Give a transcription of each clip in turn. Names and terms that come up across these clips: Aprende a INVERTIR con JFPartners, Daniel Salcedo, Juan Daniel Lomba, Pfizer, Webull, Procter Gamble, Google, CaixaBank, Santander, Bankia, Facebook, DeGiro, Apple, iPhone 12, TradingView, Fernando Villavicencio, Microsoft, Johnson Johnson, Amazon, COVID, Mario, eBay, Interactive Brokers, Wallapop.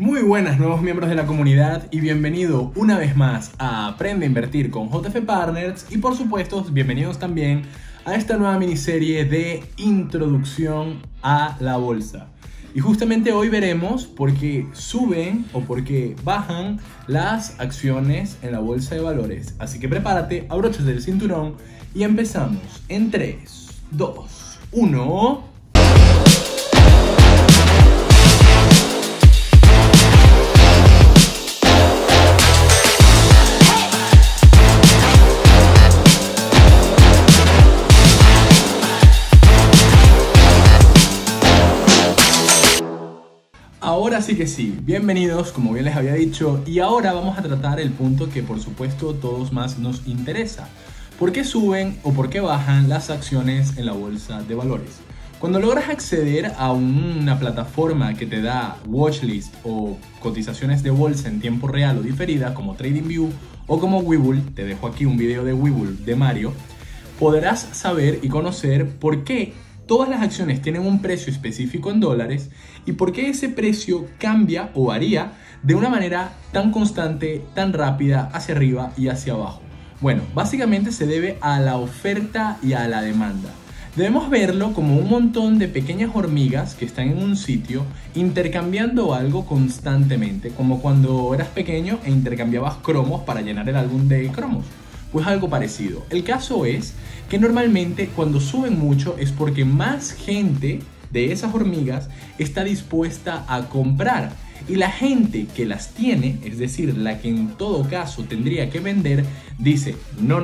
Muy buenas nuevos miembros de la comunidad y bienvenido una vez más a Aprende a Invertir con JF Partners y por supuesto bienvenidos también a esta nueva miniserie de introducción a la bolsa. Y justamente hoy veremos por qué suben o por qué bajan las acciones en la bolsa de valores. Así que prepárate, abróchate el cinturón y empezamos en 3, 2, 1... Ahora sí que sí, bienvenidos, como bien les había dicho, y ahora vamos a tratar el punto que por supuesto todos más nos interesa. ¿Por qué suben o por qué bajan las acciones en la bolsa de valores? Cuando logras acceder a una plataforma que te da watchlist o cotizaciones de bolsa en tiempo real o diferida, como TradingView o como Webull, te dejo aquí un video de Webull de Mario, podrás saber y conocer por qué todas las acciones tienen un precio específico en dólares y por qué ese precio cambia o varía de una manera tan constante, tan rápida, hacia arriba y hacia abajo. Bueno, básicamente se debe a la oferta y a la demanda. Debemos verlo como un montón de pequeñas hormigas que están en un sitio intercambiando algo constantemente, como cuando eras pequeño e intercambiabas cromos para llenar el álbum de cromos. Pues algo parecido. El caso es que normalmente cuando suben mucho es porque más gente de esas hormigas está dispuesta a comprar. Y la gente que las tiene, es decir, la que en todo caso tendría que vender, dice, no,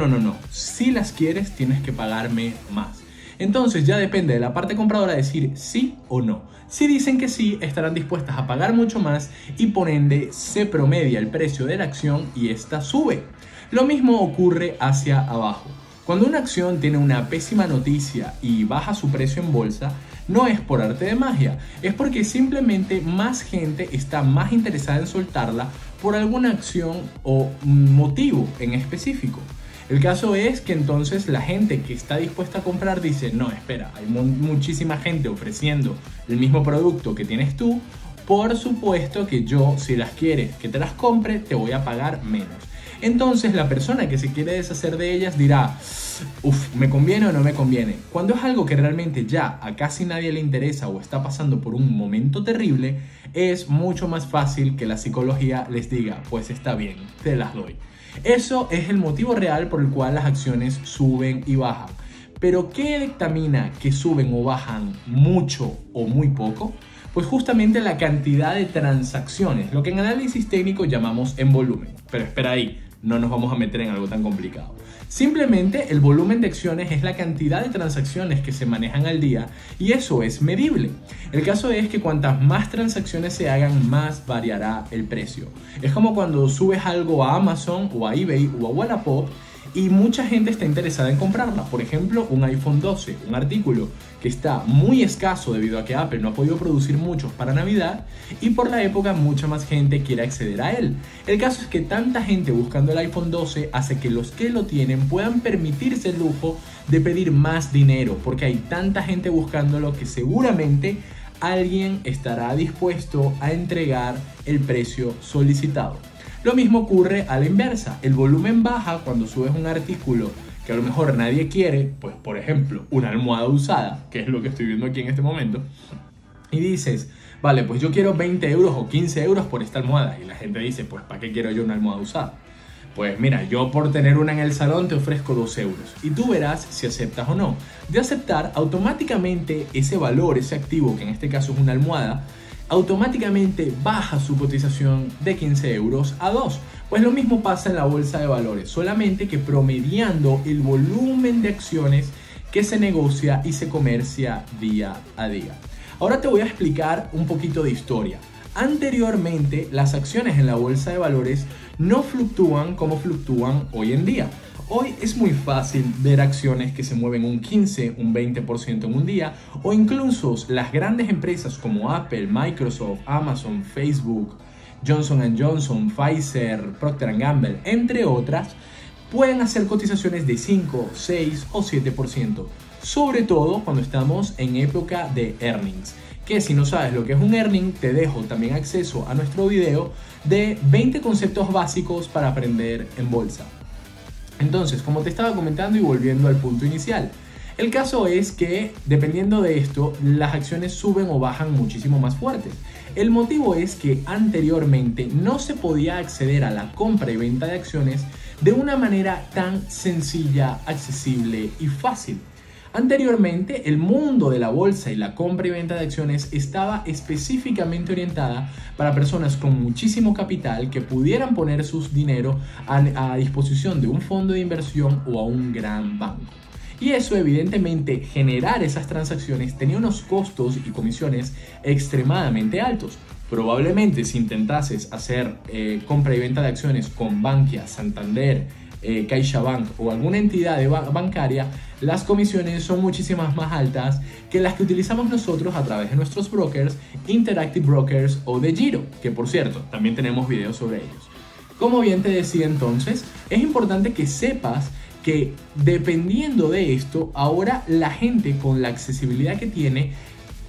si las quieres tienes que pagarme más. Entonces ya depende de la parte compradora decir sí o no. Si dicen que sí, estarán dispuestas a pagar mucho más y por ende se promedia el precio de la acción y esta sube. Lo mismo ocurre hacia abajo. Cuando una acción tiene una pésima noticia y baja su precio en bolsa, no es por arte de magia, es porque simplemente más gente está más interesada en soltarla por alguna acción o motivo en específico. El caso es que entonces la gente que está dispuesta a comprar dice, no, espera, hay muchísima gente ofreciendo el mismo producto que tienes tú, por supuesto que yo, si las quieres que te las compre, te voy a pagar menos. Entonces la persona que se quiere deshacer de ellas dirá, uff, ¿me conviene o no me conviene? Cuando es algo que realmente ya a casi nadie le interesa o está pasando por un momento terrible, es mucho más fácil que la psicología les diga, pues está bien, te las doy. Eso es el motivo real por el cual las acciones suben y bajan. Pero ¿qué dictamina que suben o bajan mucho o muy poco? Pues justamente la cantidad de transacciones, lo que en análisis técnico llamamos en volumen. Pero espera ahí, no nos vamos a meter en algo tan complicado. Simplemente el volumen de acciones es la cantidad de transacciones que se manejan al día y eso es medible. El caso es que cuantas más transacciones se hagan, más variará el precio. Es como cuando subes algo a Amazon o a eBay o a Wallapop y mucha gente está interesada en comprarla. Por ejemplo, un iPhone 12, un artículo que está muy escaso debido a que Apple no ha podido producir muchos para Navidad y por la época mucha más gente quiere acceder a él. El caso es que tanta gente buscando el iPhone 12 hace que los que lo tienen puedan permitirse el lujo de pedir más dinero porque hay tanta gente buscándolo que seguramente alguien estará dispuesto a entregar el precio solicitado. Lo mismo ocurre a la inversa, el volumen baja cuando subes un artículo que a lo mejor nadie quiere, pues por ejemplo una almohada usada, que es lo que estoy viendo aquí en este momento, y dices, vale, pues yo quiero 20 euros o 15 euros por esta almohada, y la gente dice, pues ¿para qué quiero yo una almohada usada? Pues mira, yo por tener una en el salón te ofrezco 2 euros y tú verás si aceptas o no. De aceptar, automáticamente ese valor, ese activo, que en este caso es una almohada, automáticamente baja su cotización de 15 euros a 2. Pues lo mismo pasa en la bolsa de valores, solamente que promediando el volumen de acciones que se negocia y se comercia día a día. Ahora te voy a explicar un poquito de historia. Anteriormente, las acciones en la bolsa de valores no fluctúan como fluctúan hoy en día. Hoy es muy fácil ver acciones que se mueven un 15, un 20% en un día, o incluso las grandes empresas como Apple, Microsoft, Amazon, Facebook, Johnson Johnson, Pfizer, Procter Gamble, entre otras, pueden hacer cotizaciones de 5, 6 o 7%, sobre todo cuando estamos en época de earnings. que si no sabes lo que es un earning, te dejo también acceso a nuestro video de 20 conceptos básicos para aprender en bolsa. Entonces, como te estaba comentando y volviendo al punto inicial, el caso es que dependiendo de esto, las acciones suben o bajan muchísimo más fuertes. El motivo es que anteriormente no se podía acceder a la compra y venta de acciones de una manera tan sencilla, accesible y fácil. Anteriormente, el mundo de la bolsa y la compra y venta de acciones estaba específicamente orientada para personas con muchísimo capital que pudieran poner sus dinero a disposición de un fondo de inversión o a un gran banco. Y eso, evidentemente, generar esas transacciones tenía unos costos y comisiones extremadamente altos. Probablemente si intentases hacer compra y venta de acciones con Bankia, Santander, CaixaBank o alguna entidad bancaria, las comisiones son muchísimas más altas que las que utilizamos nosotros a través de nuestros brokers, Interactive Brokers o DeGiro, que por cierto, también tenemos videos sobre ellos. Como bien te decía entonces, es importante que sepas que dependiendo de esto, ahora la gente con la accesibilidad que tiene,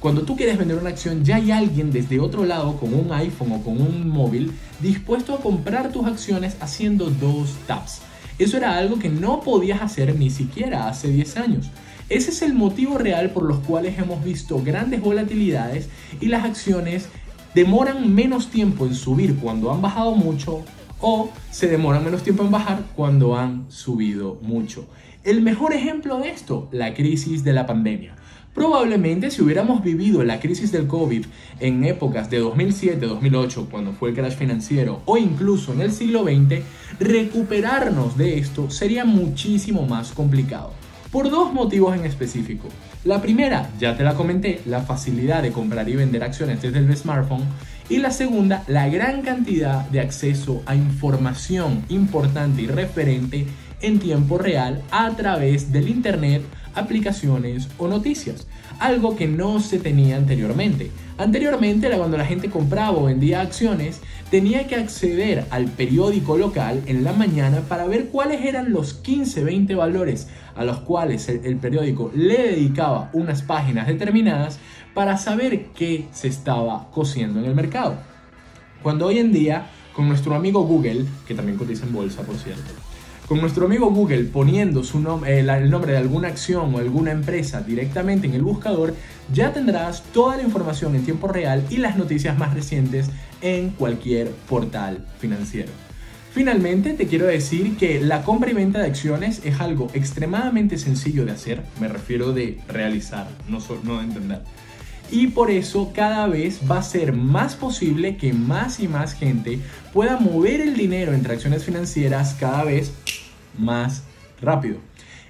cuando tú quieres vender una acción, ya hay alguien desde otro lado con un iPhone o con un móvil dispuesto a comprar tus acciones haciendo dos taps. Eso era algo que no podías hacer ni siquiera hace 10 años. Ese es el motivo real por los cuales hemos visto grandes volatilidades y las acciones demoran menos tiempo en subir cuando han bajado mucho o se demoran menos tiempo en bajar cuando han subido mucho. El mejor ejemplo de esto, la crisis de la pandemia. Probablemente si hubiéramos vivido la crisis del COVID en épocas de 2007, 2008, cuando fue el crash financiero, o incluso en el siglo XX, recuperarnos de esto sería muchísimo más complicado. Por dos motivos en específico. La primera, ya te la comenté, la facilidad de comprar y vender acciones desde el smartphone. Y la segunda, la gran cantidad de acceso a información importante y referente en tiempo real a través del internet, aplicaciones o noticias, algo que no se tenía anteriormente. Anteriormente, cuando la gente compraba o vendía acciones, tenía que acceder al periódico local en la mañana para ver cuáles eran los 15-20 valores a los cuales el periódico le dedicaba unas páginas determinadas para saber qué se estaba cociendo en el mercado. Cuando hoy en día, con nuestro amigo Google, que también cotiza en bolsa por cierto, con nuestro amigo Google poniendo el nombre de alguna acción o alguna empresa directamente en el buscador, ya tendrás toda la información en tiempo real y las noticias más recientes en cualquier portal financiero. Finalmente, te quiero decir que la compra y venta de acciones es algo extremadamente sencillo de hacer, me refiero de realizar, no de entender. Y por eso cada vez va a ser más posible que más y más gente pueda mover el dinero entre acciones financieras cada vez más rápido.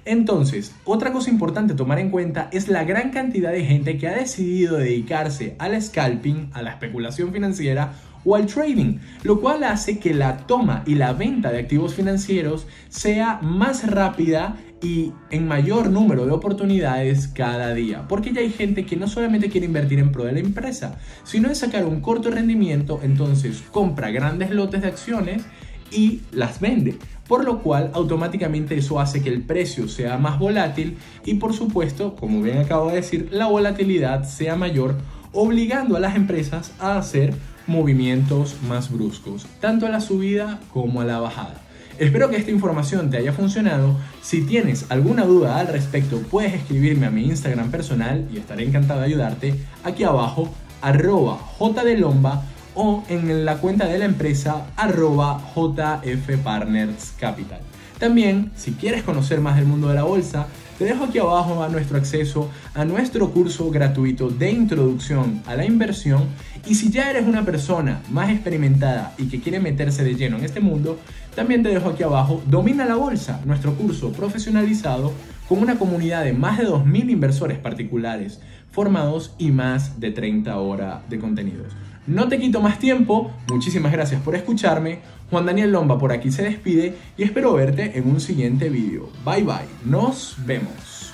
Entonces, otra cosa importante a tomar en cuenta es la gran cantidad de gente que ha decidido dedicarse al scalping, a la especulación financiera o al trading, lo cual hace que la toma y la venta de activos financieros sea más rápida y en mayor número de oportunidades cada día, porque ya hay gente que no solamente quiere invertir en pro de la empresa, sino en sacar un corto rendimiento, entonces compra grandes lotes de acciones y las vende, por lo cual automáticamente eso hace que el precio sea más volátil y por supuesto, como bien acabo de decir, la volatilidad sea mayor, obligando a las empresas a hacer movimientos más bruscos, tanto a la subida como a la bajada. Espero que esta información te haya funcionado. Si tienes alguna duda al respecto, puedes escribirme a mi Instagram personal y estaré encantado de ayudarte. Aquí abajo, @JDLomba o en la cuenta de la empresa, @JFPartnersCapital. También, si quieres conocer más del mundo de la bolsa, te dejo aquí abajo a nuestro acceso a nuestro curso gratuito de introducción a la inversión. Y si ya eres una persona más experimentada y que quiere meterse de lleno en este mundo, también te dejo aquí abajo Domina la Bolsa, nuestro curso profesionalizado con una comunidad de más de 2.000 inversores particulares formados y más de 30 horas de contenidos. No te quito más tiempo, muchísimas gracias por escucharme. Juan Daniel Lomba por aquí se despide y espero verte en un siguiente video. Bye bye, nos vemos.